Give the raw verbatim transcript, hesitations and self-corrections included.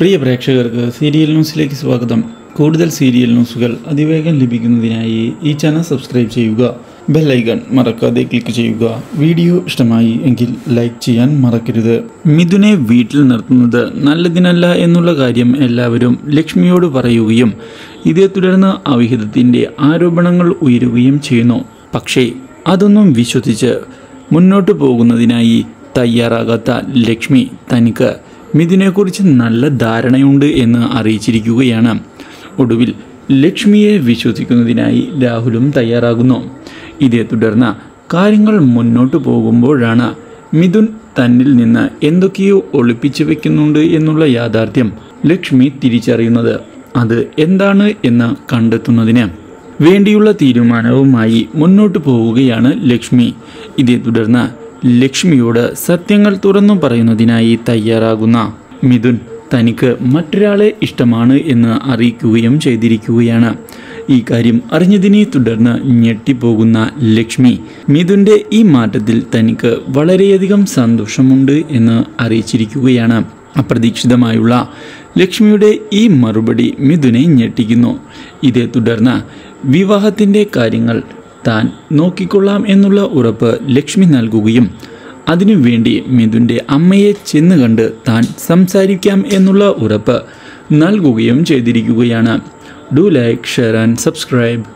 പ്രിയ പ്രേക്ഷകർക്ക് സീരിയൽ ന്യൂസിലേക്ക് സ്വാഗതം. കൂടുതൽ സീരിയൽ ന്യൂസുകൾ അതിവേഗം ലഭിക്കുന്നതിനായി ഈ ചാനൽ സബ്സ്ക്രൈബ് ചെയ്യുക, ബെൽ ഐക്കൺ മറക്കാതെ ക്ലിക്ക് ചെയ്യുക. വീഡിയോ ഇഷ്ടമായി എങ്കിൽ ലൈക്ക് ചെയ്യാൻ മറക്കരുത്. മിഥുനെ വീട്ടിൽ നിർത്തുന്നത് നല്ലതിനല്ല എന്നുള്ള കാര്യം എല്ലാവരും ലക്ഷ്മിയോട് പറയുകയും ഇതേ തുടർന്ന് അവിഹിതത്തിൻ്റെ ആരോപണങ്ങൾ ഉയരുകയും ചെയ്യുന്നു. പക്ഷേ അതൊന്നും വിശ്വസിച്ച് മുന്നോട്ട് പോകുന്നതിനായി തയ്യാറാകാത്ത ലക്ഷ്മി തനിക്ക് മിഥുനെക്കുറിച്ച് നല്ല ധാരണയുണ്ട് എന്ന് അറിയിച്ചിരിക്കുകയാണ്. ഒടുവിൽ ലക്ഷ്മിയെ വിശ്വസിക്കുന്നതിനായി രാഹുലും തയ്യാറാകുന്നു. ഇതേ തുടർന്ന് കാര്യങ്ങൾ മുന്നോട്ട് പോകുമ്പോഴാണ് മിഥുൻ തന്നിൽ നിന്ന് എന്തൊക്കെയോ ഒളിപ്പിച്ചു വെക്കുന്നുണ്ട് എന്നുള്ള യാഥാർത്ഥ്യം ലക്ഷ്മി തിരിച്ചറിയുന്നത്. അത് എന്താണ് എന്ന് കണ്ടെത്തുന്നതിന് വേണ്ടിയുള്ള തീരുമാനവുമായി മുന്നോട്ട് പോവുകയാണ് ലക്ഷ്മി. ഇതേ തുടർന്ന് ലക്ഷ്മിയോട് സത്യങ്ങൾ തുറന്നു പറയുന്നതിനായി തയ്യാറാകുന്ന മിഥുൻ തനിക്ക് മറ്റൊരാളെ ഇഷ്ടമാണ് എന്ന് അറിയിക്കുകയും ചെയ്തിരിക്കുകയാണ്. ഈ കാര്യം അറിഞ്ഞതിനെ തുടർന്ന് ഞെട്ടിപ്പോകുന്ന ലക്ഷ്മി മിഥുൻ്റെ ഈ മാറ്റത്തിൽ തനിക്ക് വളരെയധികം സന്തോഷമുണ്ട് എന്ന് അറിയിച്ചിരിക്കുകയാണ്. അപ്രതീക്ഷിതമായുള്ള ലക്ഷ്മിയുടെ ഈ മറുപടി മിഥുനെ ഞെട്ടിക്കുന്നു. ഇതേ തുടർന്ന് വിവാഹത്തിൻ്റെ കാര്യങ്ങൾ താൻ നോക്കിക്കൊള്ളാം എന്നുള്ള ഉറപ്പ് ലക്ഷ്മി നൽകുകയും അതിനുവേണ്ടി മിഥുൻ്റെ അമ്മയെ ചെന്ന് കണ്ട് താൻ സംസാരിക്കാം എന്നുള്ള ഉറപ്പ് നൽകുകയും ചെയ്തിരിക്കുകയാണ്. Do like, share and subscribe.